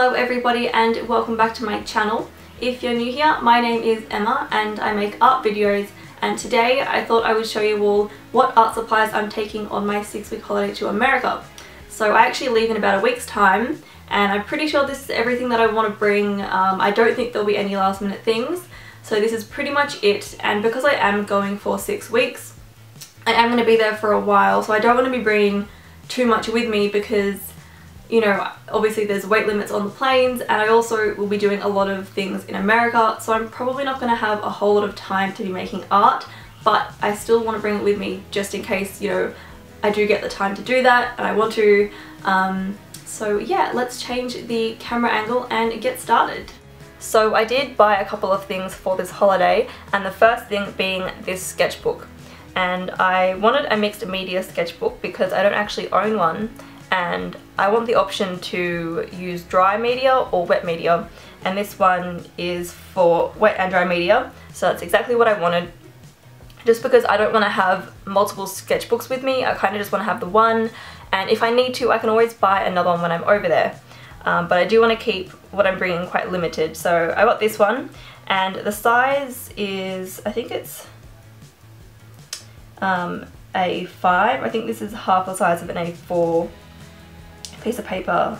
Hello everybody and welcome back to my channel. If you're new here, my name is Emma and I make art videos, and today I thought I would show you all what art supplies I'm taking on my 6-week holiday to America. So I actually leave in about a week's time and I'm pretty sure this is everything that I want to bring. I don't think there'll be any last minute things. So this is pretty much it, and because I am going for 6 weeks, I am going to be there for a while, so I don't want to be bringing too much with me because, you know, obviously there's weight limits on the planes, and I also will be doing a lot of things in America, so I'm probably not going to have a whole lot of time to be making art, but I still want to bring it with me just in case, you know, I do get the time to do that and I want to. So yeah, let's change the camera angle and get started. So I did buy a couple of things for this holiday, and the first thing being this sketchbook. And I wanted a mixed media sketchbook because I don't actually own one, and I want the option to use dry media or wet media, and this one is for wet and dry media, so that's exactly what I wanted. Just because I don't want to have multiple sketchbooks with me, I kind of just want to have the one, and if I need to I can always buy another one when I'm over there, but I do want to keep what I'm bringing quite limited. So I got this one, and the size is, I think it's A5, I think this is half the size of an A4 piece of paper.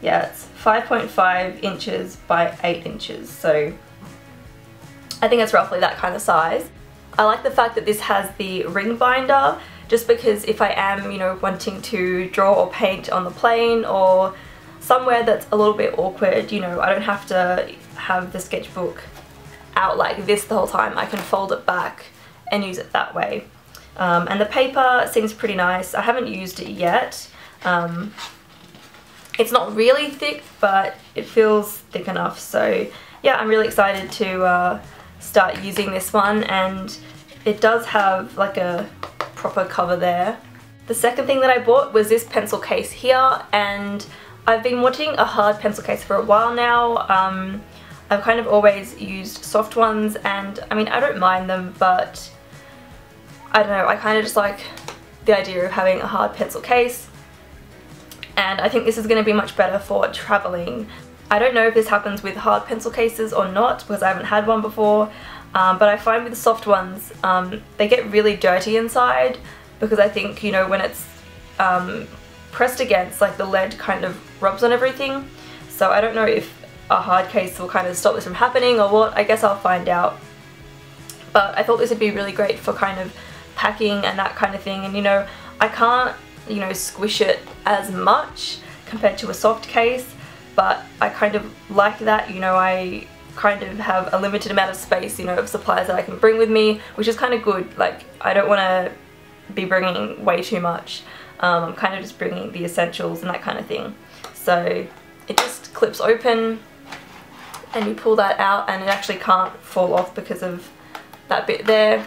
Yeah, it's 5.5 inches by 8 inches, so I think it's roughly that kind of size. I like the fact that this has the ring binder, just because if I am, you know, wanting to draw or paint on the plane or somewhere that's a little bit awkward, you know, I don't have to have the sketchbook out like this the whole time. I can fold it back and use it that way. And the paper seems pretty nice. I haven't used it yet. It's not really thick, but it feels thick enough, so yeah, I'm really excited to start using this one, and it does have like a proper cover there. The second thing that I bought was this pencil case here, and I've been wanting a hard pencil case for a while now. I've kind of always used soft ones, and I mean, I don't mind them, but I don't know, I kind of just like the idea of having a hard pencil case, and I think this is going to be much better for traveling. I don't know if this happens with hard pencil cases or not because I haven't had one before, but I find with the soft ones they get really dirty inside, because I think, you know, when it's pressed against, like the lead kind of rubs on everything, so I don't know if a hard case will kind of stop this from happening or what. I guess I'll find out, but I thought this would be really great for kind of packing and that kind of thing, and you know, I can't, you know, squish it as much compared to a soft case, but I kind of like that, you know, I kind of have a limited amount of space, you know, of supplies that I can bring with me, which is kind of good. Like, I don't want to be bringing way too much. I'm kind of just bringing the essentials and that kind of thing. So it just clips open and you pull that out, and it actually can't fall off because of that bit there.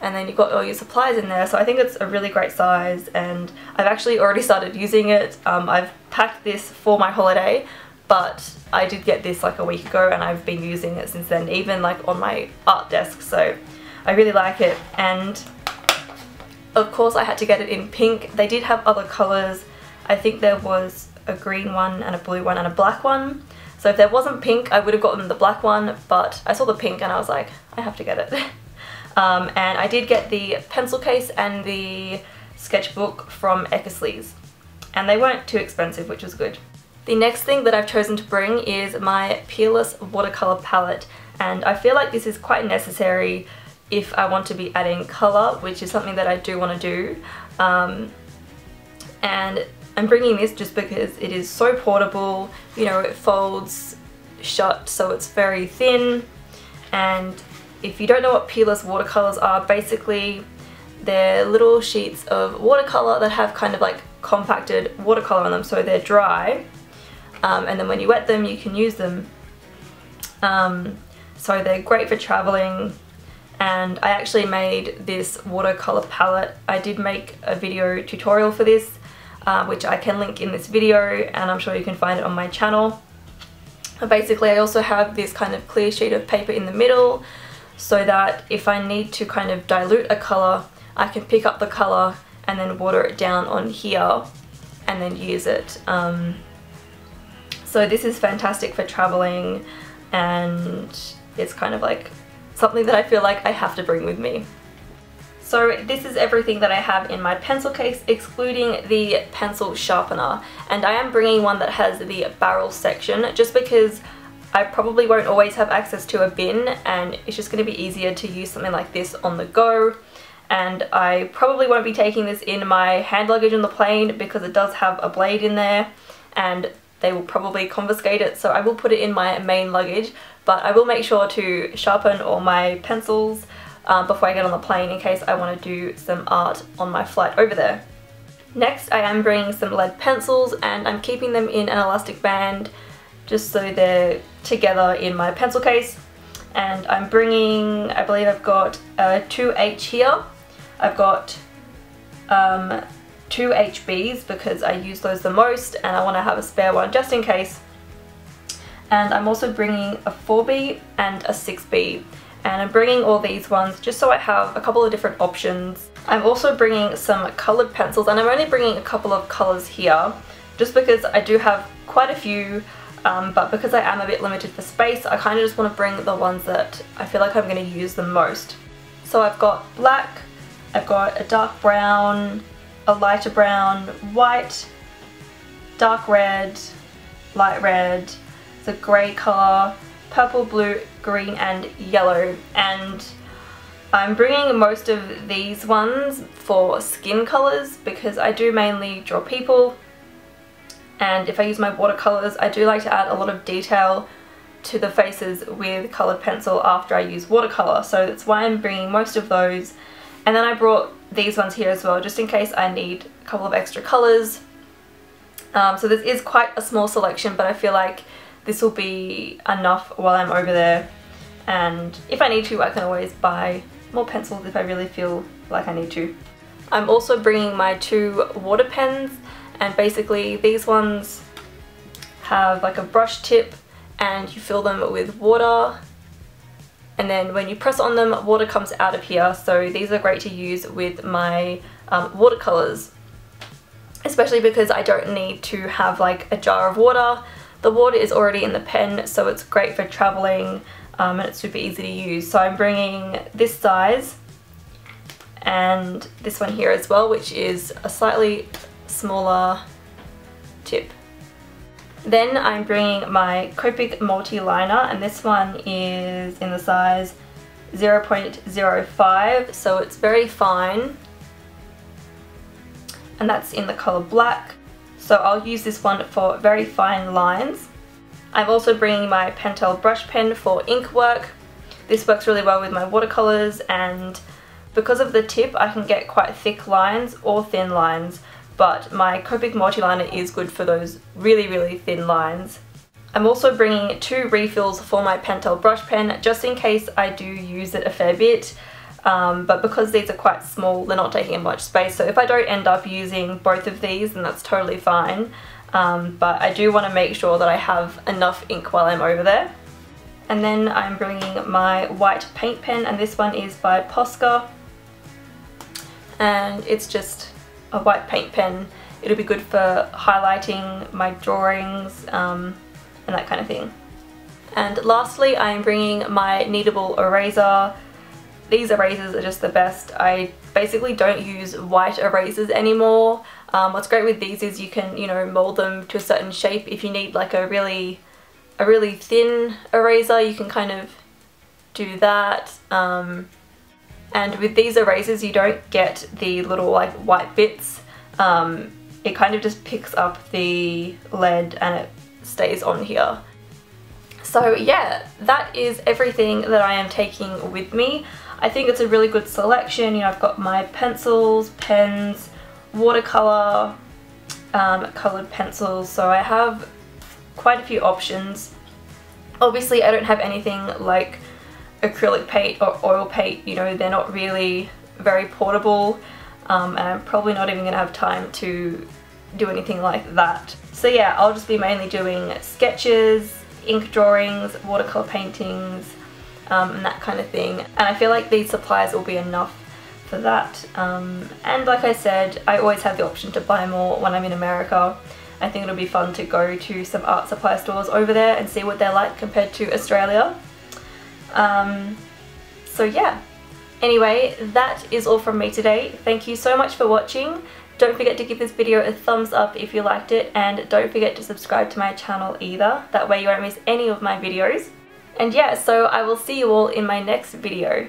And then you've got all your supplies in there, so I think it's a really great size, and I've actually already started using it. I've packed this for my holiday, but I did get this like a week ago and I've been using it since then, even like on my art desk, so I really like it. And of course I had to get it in pink. They did have other colours. I think there was a green one and a blue one and a black one, so if there wasn't pink I would have gotten the black one, but I saw the pink and I was like, I have to get it. And I did get the pencil case and the sketchbook from Eckersley's, and they weren't too expensive, which was good. The next thing that I've chosen to bring is my Peerless watercolour palette, and I feel like this is quite necessary if I want to be adding colour, which is something that I do want to do. And I'm bringing this just because it is so portable, you know, it folds shut so it's very thin. And if you don't know what Peerless watercolours are, basically they're little sheets of watercolour that have kind of like compacted watercolour on them, so they're dry, and then when you wet them you can use them. So they're great for travelling, and I actually made this watercolour palette. I did make a video tutorial for this, which I can link in this video, and I'm sure you can find it on my channel. But basically I also have this kind of clear sheet of paper in the middle, so that if I need to kind of dilute a colour, I can pick up the colour and then water it down on here and then use it. So this is fantastic for traveling, and it's kind of like something that I feel like I have to bring with me. So this is everything that I have in my pencil case, excluding the pencil sharpener. And I am bringing one that has the barrel section, just because I probably won't always have access to a bin, and it's just going to be easier to use something like this on the go. And I probably won't be taking this in my hand luggage on the plane, because it does have a blade in there and they will probably confiscate it, so I will put it in my main luggage. But I will make sure to sharpen all my pencils before I get on the plane, in case I want to do some art on my flight over there. Next, I am bringing some lead pencils, and I'm keeping them in an elastic band just so they're together in my pencil case. And I'm bringing, I believe I've got 2H here. I've got 2HBs because I use those the most, and I want to have a spare one just in case. And I'm also bringing a 4B and a 6B. And I'm bringing all these ones just so I have a couple of different options. I'm also bringing some coloured pencils, and I'm only bringing a couple of colours here just because I do have quite a few, but because I am a bit limited for space, I kind of just want to bring the ones that I feel like I'm going to use the most. So I've got black, I've got a dark brown, a lighter brown, white, dark red, light red, it's a grey colour, purple, blue, green and yellow. And I'm bringing most of these ones for skin colours, because I do mainly draw people, and if I use my watercolours I do like to add a lot of detail to the faces with coloured pencil after I use watercolour, so that's why I'm bringing most of those. And then I brought these ones here as well, just in case I need a couple of extra colours. So this is quite a small selection, but I feel like this will be enough while I'm over there, and if I need to I can always buy more pencils if I really feel like I need to. I'm also bringing my two water pens, and basically these ones have like a brush tip and you fill them with water, and then when you press on them water comes out of here, so these are great to use with my watercolours, especially because I don't need to have like a jar of water. The water is already in the pen, so it's great for travelling, and it's super easy to use. So I'm bringing this size and this one here as well, which is a slightly smaller tip. Then I'm bringing my Copic multi-liner, and this one is in the size 0.05, so it's very fine, and that's in the colour black. So I'll use this one for very fine lines. I'm also bringing my Pentel brush pen for ink work. This works really well with my watercolours, and because of the tip I can get quite thick lines or thin lines, but my Copic multiliner is good for those really, really thin lines. I'm also bringing two refills for my Pentel brush pen, just in case I do use it a fair bit. But because these are quite small, they're not taking up much space, so if I don't end up using both of these, then that's totally fine. But I do want to make sure that I have enough ink while I'm over there. And then I'm bringing my white paint pen, and this one is by Posca, and it's just a white paint pen. It'll be good for highlighting my drawings and that kind of thing. And lastly, I am bringing my kneadable eraser. These erasers are just the best. I basically don't use white erasers anymore. What's great with these is you can, you know, mold them to a certain shape. If you need like a really thin eraser, you can kind of do that. And with these erasers, you don't get the little like white bits. It kind of just picks up the lead and it stays on here. So yeah, that is everything that I am taking with me. I think it's a really good selection. You know, I've got my pencils, pens, watercolour, coloured pencils, so I have quite a few options. Obviously I don't have anything like acrylic paint or oil paint, you know, they're not really very portable, and I'm probably not even going to have time to do anything like that. So yeah, I'll just be mainly doing sketches, ink drawings, watercolour paintings, and that kind of thing, and I feel like these supplies will be enough for that. And like I said, I always have the option to buy more when I'm in America, I think it'll be fun to go to some art supply stores over there and see what they're like compared to Australia. So yeah, anyway, that is all from me today. Thank you so much for watching. Don't forget to give this video a thumbs up if you liked it, and don't forget to subscribe to my channel either, that way you won't miss any of my videos. And yeah, so I will see you all in my next video.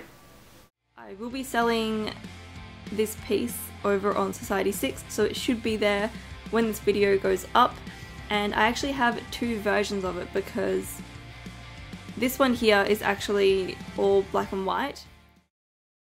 I will be selling this piece over on Society6, so it should be there when this video goes up, and I actually have two versions of it because this one here is actually all black and white.